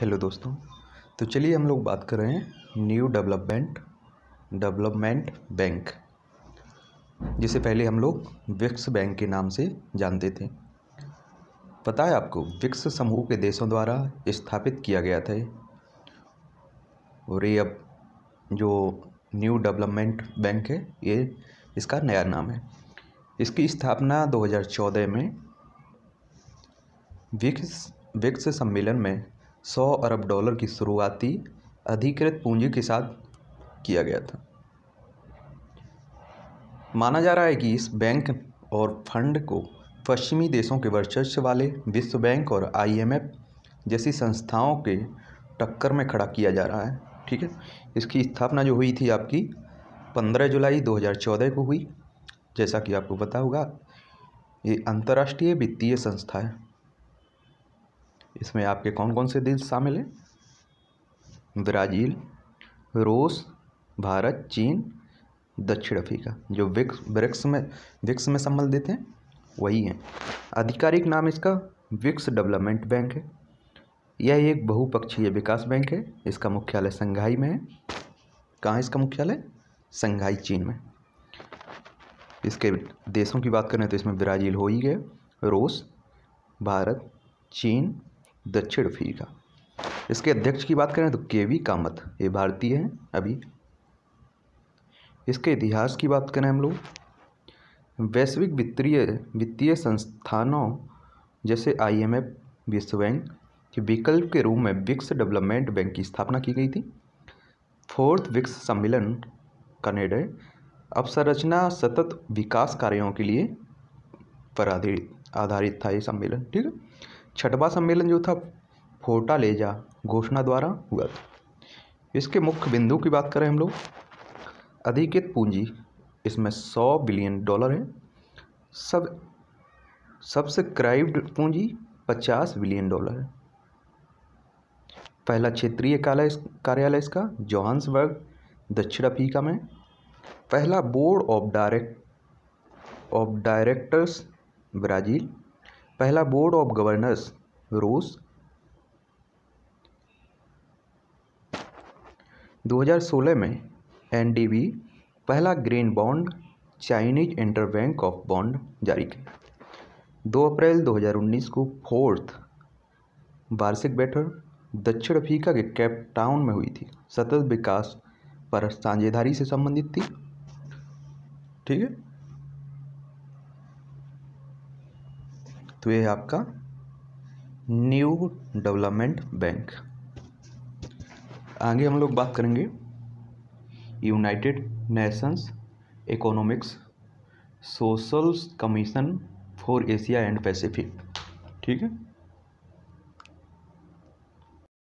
Hello दोस्तों, तो चलिए हम लोग बात कर रहे हैं न्यू डेवलपमेंट बैंक, जिसे पहले हम लोग ब्रिक्स बैंक के नाम से जानते थे। पता है आपको, ब्रिक्स समूह के देशों द्वारा स्थापित किया गया था और ये अब जो न्यू डेवलपमेंट बैंक है ये इसका नया नाम है। इसकी स्थापना 2014 में ब्रिक्स सम्मेलन में 100 अरब डॉलर की शुरुआती अधिकृत पूंजी के साथ किया गया था। माना जा रहा है कि इस बैंक और फंड को पश्चिमी देशों के वर्चस्व वाले विश्व बैंक और IMF जैसी संस्थाओं के टक्कर में खड़ा किया जा रहा है। ठीक है, इसकी स्थापना जो हुई थी आपकी 15 जुलाई 2014 को हुई। जैसा कि आपको पता होगा, ये अंतर्राष्ट्रीय वित्तीय संस्था है। इसमें आपके कौन कौन से देश शामिल हैं? ब्राज़ील, रूस, भारत, चीन, दक्षिण अफ्रीका, जो ब्रिक्स में सम्मिलित हैं वही हैं। आधिकारिक नाम इसका ब्रिक्स डेवलपमेंट बैंक है। यह एक बहुपक्षीय विकास बैंक है। इसका मुख्यालय संघाई में है। कहाँ है इसका मुख्यालय? संघाई, चीन में। इसके देशों की बात करें तो इसमें ब्राज़ील हो ही गया, रूस, भारत, चीन, दक्षिण अफ्रीका। इसके अध्यक्ष की बात करें तो K. कामत, ये भारतीय हैं अभी। इसके इतिहास की बात करें हम लोग, वैश्विक वित्तीय संस्थानों जैसे IMF, विश्व बैंक के विकल्प के रूप में ब्रिक्स डेवलपमेंट बैंक की स्थापना की गई थी। फोर्थ ब्रिक्स सम्मेलन का निर्णय अवसंरचना सतत विकास कार्यों के लिए पर आधारित था ये सम्मेलन। ठीक है, छठवां सम्मेलन जो था फोर्टालेजा घोषणा द्वारा हुआ था। इसके मुख्य बिंदु की बात करें हम लोग, अधिकृत पूंजी इसमें 100 बिलियन डॉलर है। सब्सक्राइब्ड पूंजी 50 बिलियन डॉलर है। पहला क्षेत्रीय कार्यालय इसका जोहान्सबर्ग, दक्षिण अफ्रीका में। पहला बोर्ड ऑफ डायरेक्टर्स ब्राज़ील। पहला बोर्ड ऑफ गवर्नर्स रूस। 2016 में NDB पहला green bond Chinese interbank of bond जारी किया। 2 अप्रैल 2019 को फोर्थ वार्षिक बैठक दक्षिण अफ्रीका के केप टाउन में हुई थी। सतत विकास पर साझेदारी से संबंधित थी। ठीक है, तो ये आपका न्यू डेवलपमेंट बैंक। आगे हम लोग बात करेंगे United Nations economics social commission for Asia and Pacific. ठीक है,